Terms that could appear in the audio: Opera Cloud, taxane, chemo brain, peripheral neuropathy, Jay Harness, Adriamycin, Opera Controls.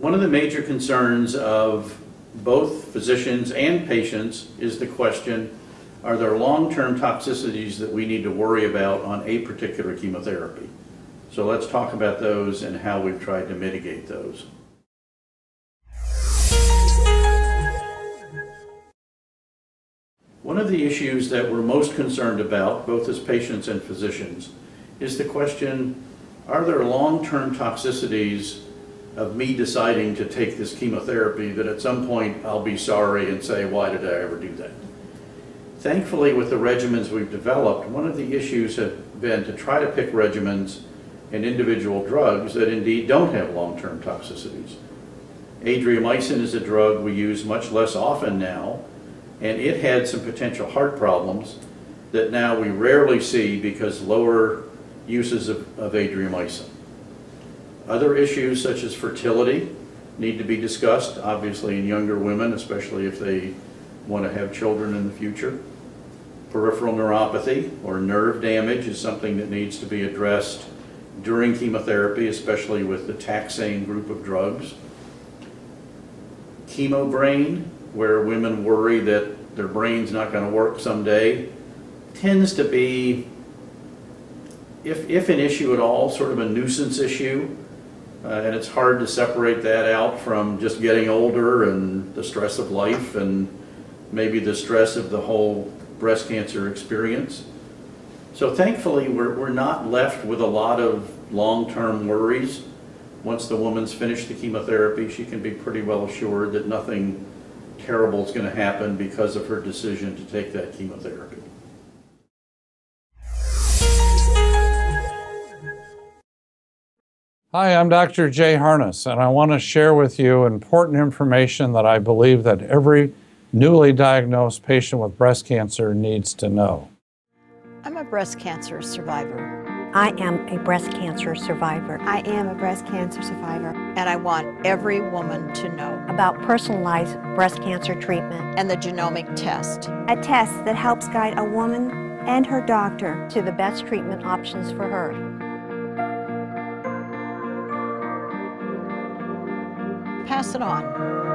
One of the major concerns of both physicians and patients is the question, are there long-term toxicities that we need to worry about on a particular chemotherapy? So let's talk about those and how we've tried to mitigate those. One of the issues that we're most concerned about, both as patients and physicians, is the question, are there long-term toxicities of me deciding to take this chemotherapy that at some point I'll be sorry and say, why did I ever do that? Thankfully, with the regimens we've developed, one of the issues has been to try to pick regimens and individual drugs that indeed don't have long-term toxicities. Adriamycin is a drug we use much less often now, and it had some potential heart problems that now we rarely see because lower uses of Adriamycin. Other issues such as fertility need to be discussed, obviously in younger women, especially if they want to have children in the future. Peripheral neuropathy or nerve damage is something that needs to be addressed during chemotherapy, especially with the taxane group of drugs. Chemo brain, where women worry that their brain's not going to work someday, tends to be, if an issue at all, sort of a nuisance issue, and it's hard to separate that out from just getting older and the stress of life and maybe the stress of the whole breast cancer experience. So thankfully we're not left with a lot of long-term worries. Once the woman's finished the chemotherapy, she can be pretty well assured that nothing terrible is going to happen because of her decision to take that chemotherapy. Hi, I'm Dr. Jay Harness, and I want to share with you important information that I believe that every newly diagnosed patient with breast cancer needs to know. I'm a breast cancer survivor. I am a breast cancer survivor. I am a breast cancer survivor. And I want every woman to know about personalized breast cancer treatment and the genomic test. A test that helps guide a woman and her doctor to the best treatment options for her. Pass it on.